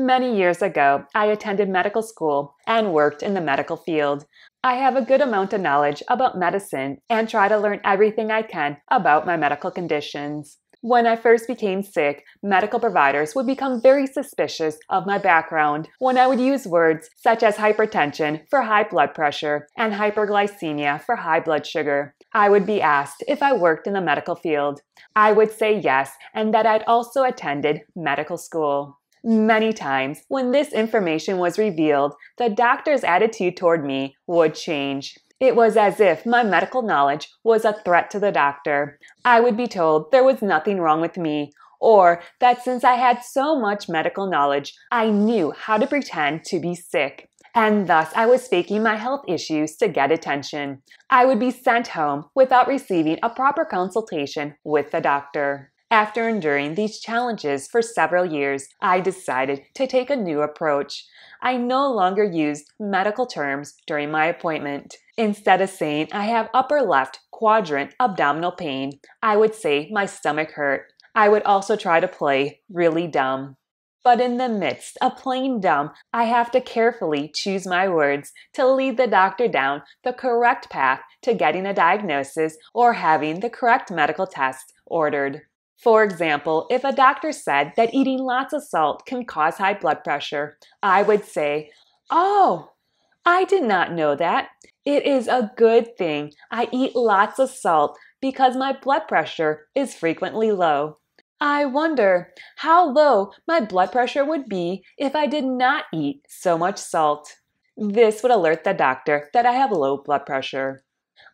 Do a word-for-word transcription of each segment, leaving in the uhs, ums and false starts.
Many years ago, I attended medical school and worked in the medical field. I have a good amount of knowledge about medicine and try to learn everything I can about my medical conditions. When I first became sick, medical providers would become very suspicious of my background when I would use words such as hypertension for high blood pressure and hyperglycemia for high blood sugar. I would be asked if I worked in the medical field. I would say yes, and that I'd also attended medical school. Many times, when this information was revealed, the doctor's attitude toward me would change. It was as if my medical knowledge was a threat to the doctor. I would be told there was nothing wrong with me, or that since I had so much medical knowledge, I knew how to pretend to be sick, and thus I was faking my health issues to get attention. I would be sent home without receiving a proper consultation with the doctor. After enduring these challenges for several years, I decided to take a new approach. I no longer used medical terms during my appointment. Instead of saying I have upper left quadrant abdominal pain, I would say my stomach hurt. I would also try to play really dumb. But in the midst of playing dumb, I have to carefully choose my words to lead the doctor down the correct path to getting a diagnosis or having the correct medical tests ordered. For example, if a doctor said that eating lots of salt can cause high blood pressure, I would say, "Oh, I did not know that. It is a good thing I eat lots of salt because my blood pressure is frequently low. I wonder how low my blood pressure would be if I did not eat so much salt." This would alert the doctor that I have low blood pressure.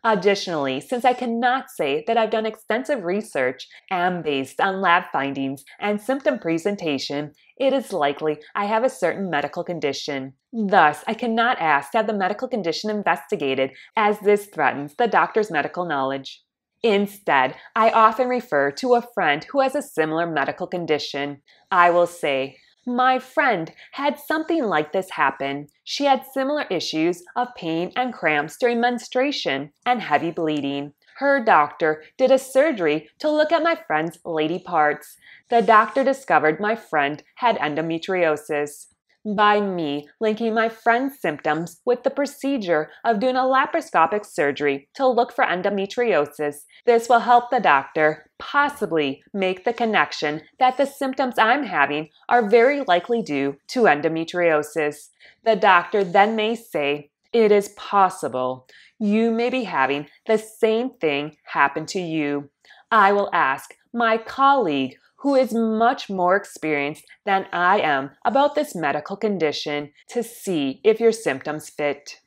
Additionally, since I cannot say that I've done extensive research and based on lab findings and symptom presentation, it is likely I have a certain medical condition. Thus, I cannot ask to have the medical condition investigated, as this threatens the doctor's medical knowledge. Instead, I often refer to a friend who has a similar medical condition. I will say, "My friend had something like this happen. She had similar issues of pain and cramps during menstruation and heavy bleeding. Her doctor did a surgery to look at my friend's lady parts. The doctor discovered my friend had endometriosis." By me linking my friend's symptoms with the procedure of doing a laparoscopic surgery to look for endometriosis, this will help the doctor possibly make the connection that the symptoms I'm having are very likely due to endometriosis. The doctor then may say, "It is possible you may be having the same thing happen to you." I will ask my colleague, who is much more experienced than I am about this medical condition, to see if your symptoms fit.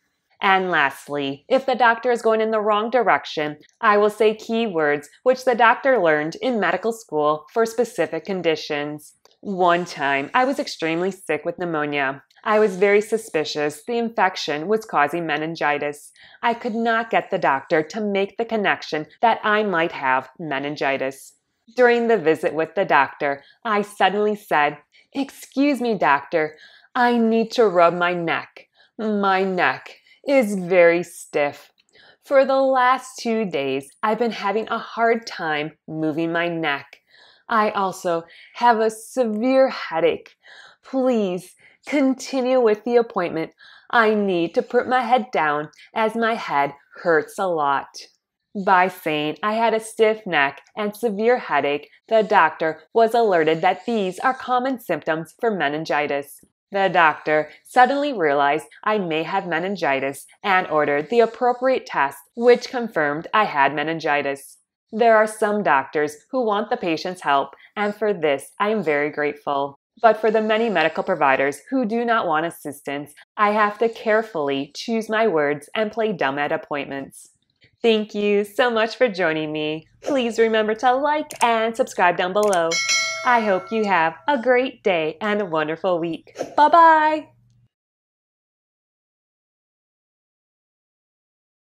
And lastly, if the doctor is going in the wrong direction, I will say key words which the doctor learned in medical school for specific conditions. One time, I was extremely sick with pneumonia. I was very suspicious the infection was causing meningitis. I could not get the doctor to make the connection that I might have meningitis. During the visit with the doctor, I suddenly said, "Excuse me, doctor, I need to rub my neck. My neck is very stiff. For the last two days, I've been having a hard time moving my neck. I also have a severe headache. Please continue with the appointment. I need to put my head down as my head hurts a lot." By saying I had a stiff neck and severe headache, the doctor was alerted that these are common symptoms for meningitis. The doctor suddenly realized I may have meningitis and ordered the appropriate test, which confirmed I had meningitis. There are some doctors who want the patient's help, and for this I am very grateful. But for the many medical providers who do not want assistance, I have to carefully choose my words and play dumb at appointments. Thank you so much for joining me. Please remember to like and subscribe down below. I hope you have a great day and a wonderful week. Bye-bye!